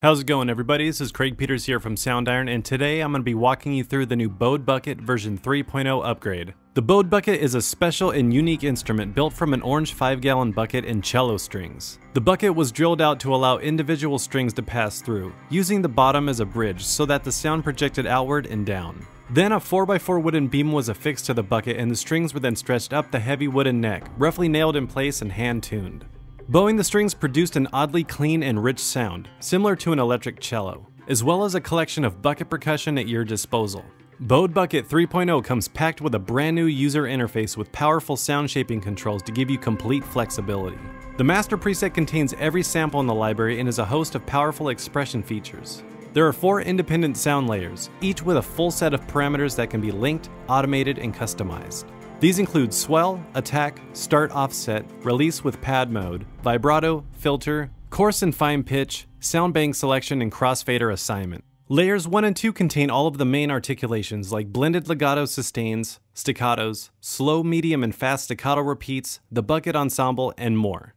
How's it going, everybody? This is Craig Peters here from Soundiron, and today I'm going to be walking you through the new Bowed Bucket version 3.0 upgrade. The Bowed Bucket is a special and unique instrument built from an orange 5-gallon bucket and cello strings. The bucket was drilled out to allow individual strings to pass through, using the bottom as a bridge so that the sound projected outward and down. Then a 4x4 wooden beam was affixed to the bucket and the strings were then stretched up the heavy wooden neck, roughly nailed in place and hand-tuned. Bowing the strings produced an oddly clean and rich sound, similar to an electric cello, as well as a collection of bucket percussion at your disposal. Bowed Bucket 3.0 comes packed with a brand new user interface with powerful sound shaping controls to give you complete flexibility. The master preset contains every sample in the library and is a host of powerful expression features. There are 4 independent sound layers, each with a full set of parameters that can be linked, automated, and customized. These include swell, attack, start offset, release with pad mode, vibrato, filter, coarse and fine pitch, sound bank selection, and crossfader assignment. Layers 1 and 2 contain all of the main articulations like blended legato sustains, staccatos, slow, medium, and fast staccato repeats, the bucket ensemble, and more.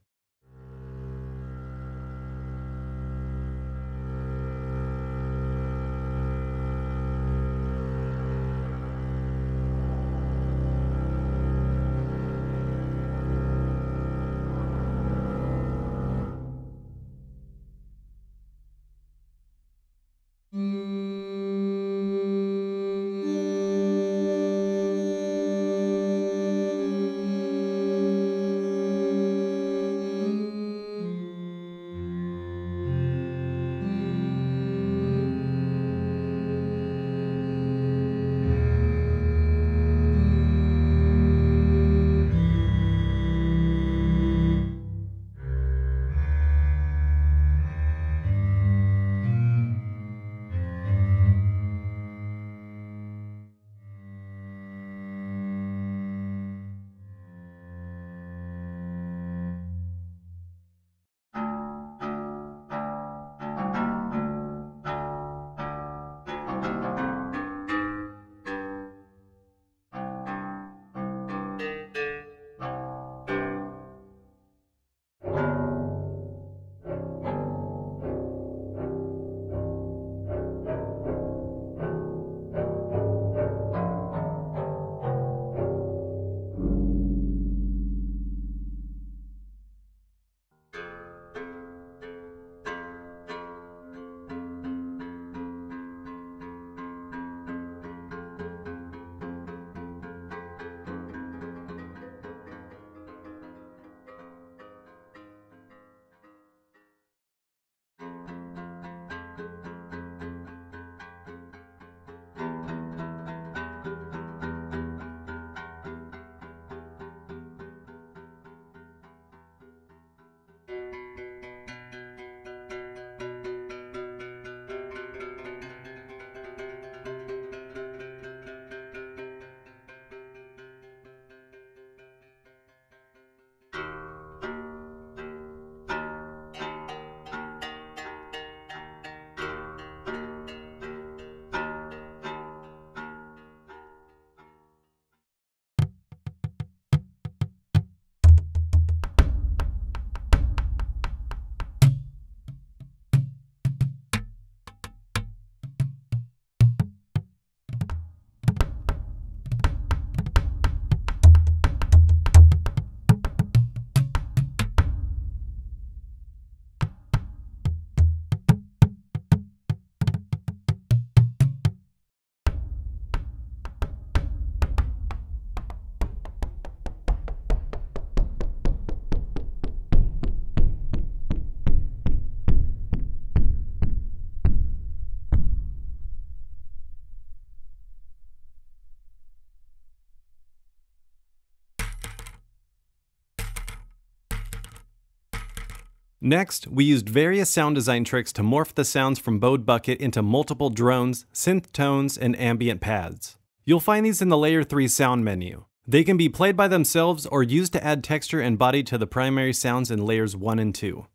Next, we used various sound design tricks to morph the sounds from Bowed Bucket into multiple drones, synth tones, and ambient pads. You'll find these in the Layer 3 sound menu. They can be played by themselves or used to add texture and body to the primary sounds in Layers 1 and 2.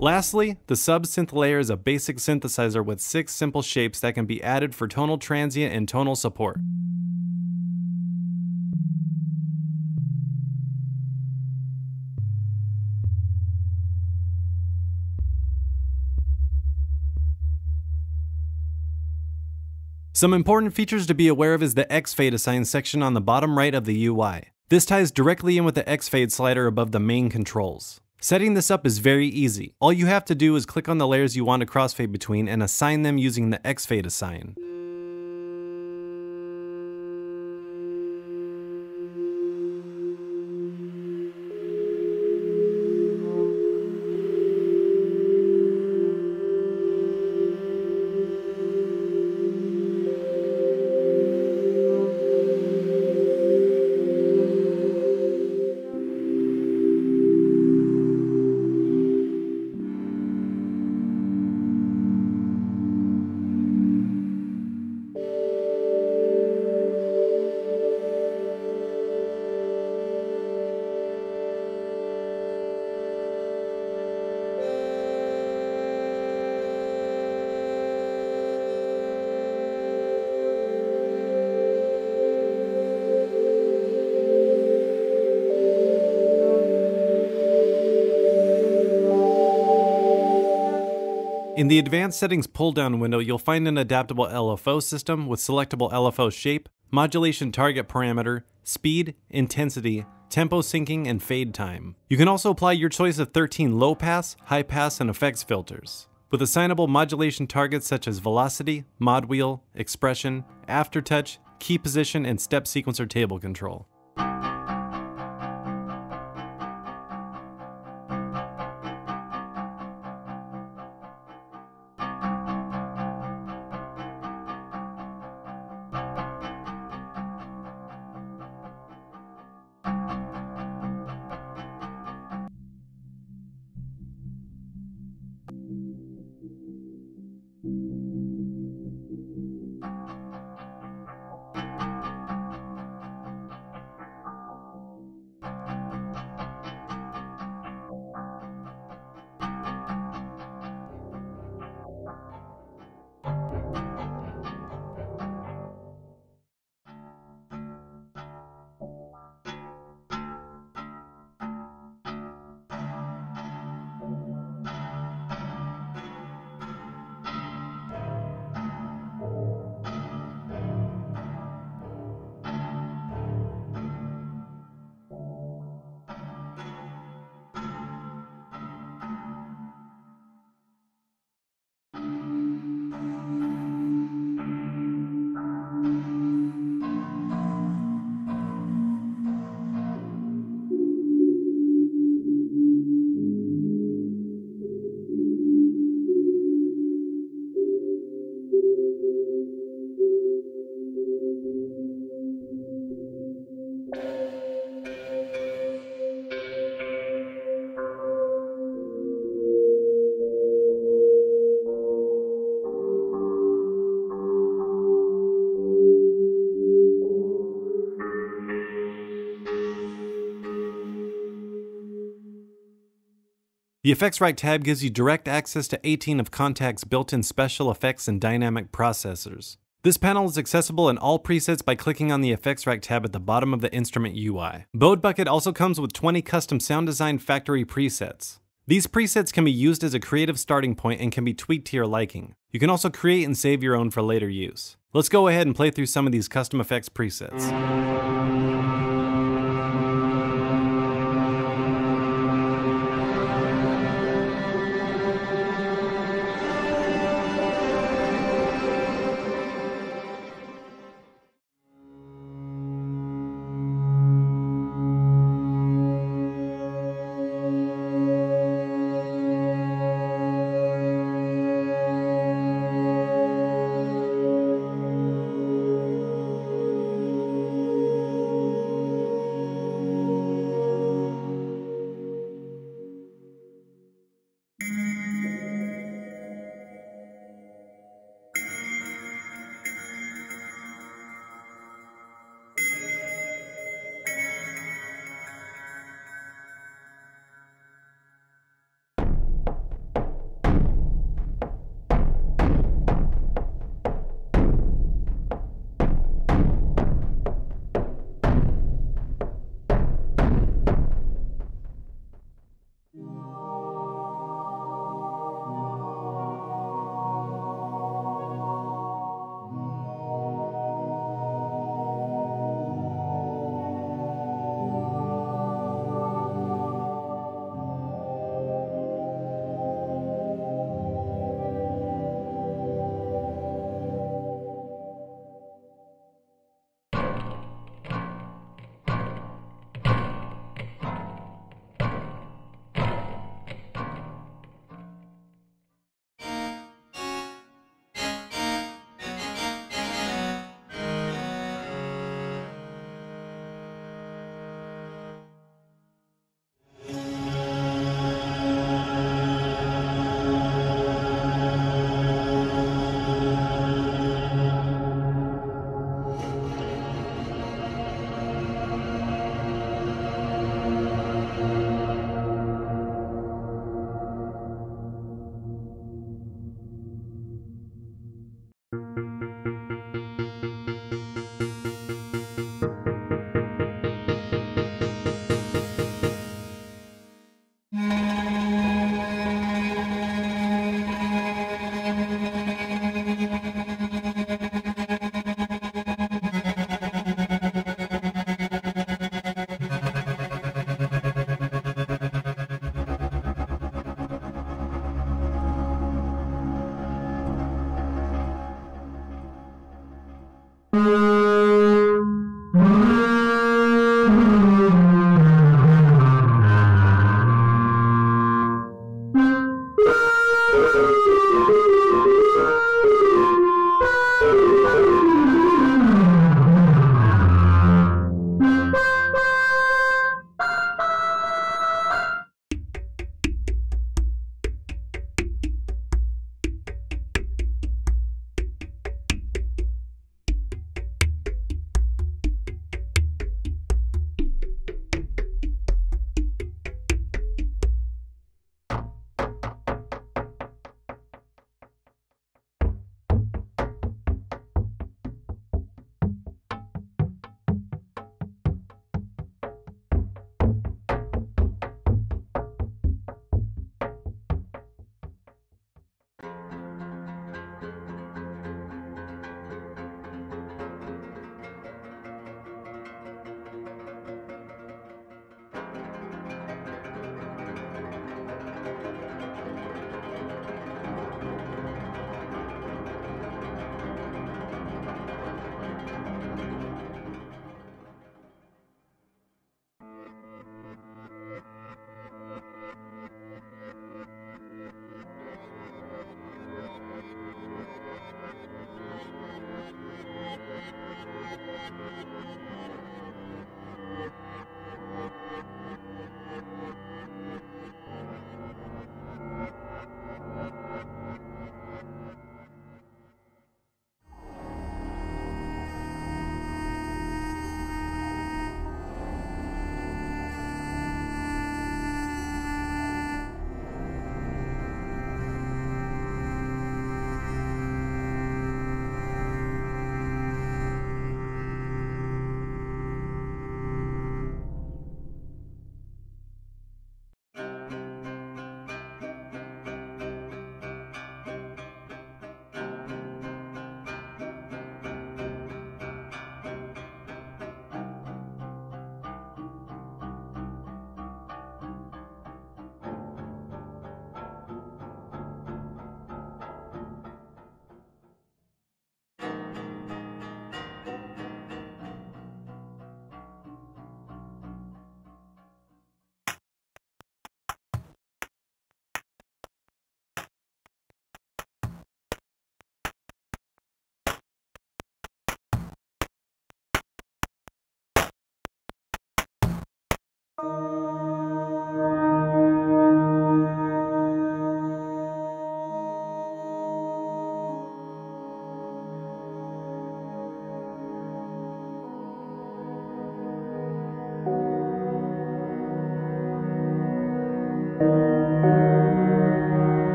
Lastly, the sub-synth layer is a basic synthesizer with 6 simple shapes that can be added for tonal transient and tonal support. Some important features to be aware of is the X-Fade Assign section on the bottom right of the UI. This ties directly in with the X-Fade slider above the main controls. Setting this up is very easy. All you have to do is click on the layers you want to crossfade between and assign them using the X-Fade Assign. In the Advanced Settings pull-down window, you'll find an adaptable LFO system with selectable LFO shape, modulation target parameter, speed, intensity, tempo syncing, and fade time. You can also apply your choice of 13 low pass, high pass, and effects filters, with assignable modulation targets such as velocity, mod wheel, expression, aftertouch, key position, and step sequencer table control. The Effects Rack tab gives you direct access to 18 of Contact's built-in special effects and dynamic processors. This panel is accessible in all presets by clicking on the Effects Rack tab at the bottom of the instrument UI. Bowed Bucket also comes with 20 custom sound design factory presets. These presets can be used as a creative starting point and can be tweaked to your liking. You can also create and save your own for later use. Let's go ahead and play through some of these custom effects presets.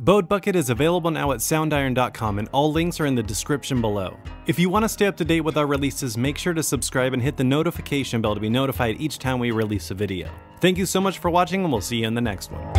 Bowed Bucket is available now at soundiron.com and all links are in the description below. If you want to stay up to date with our releases, make sure to subscribe and hit the notification bell to be notified each time we release a video. Thank you so much for watching, and we'll see you in the next one.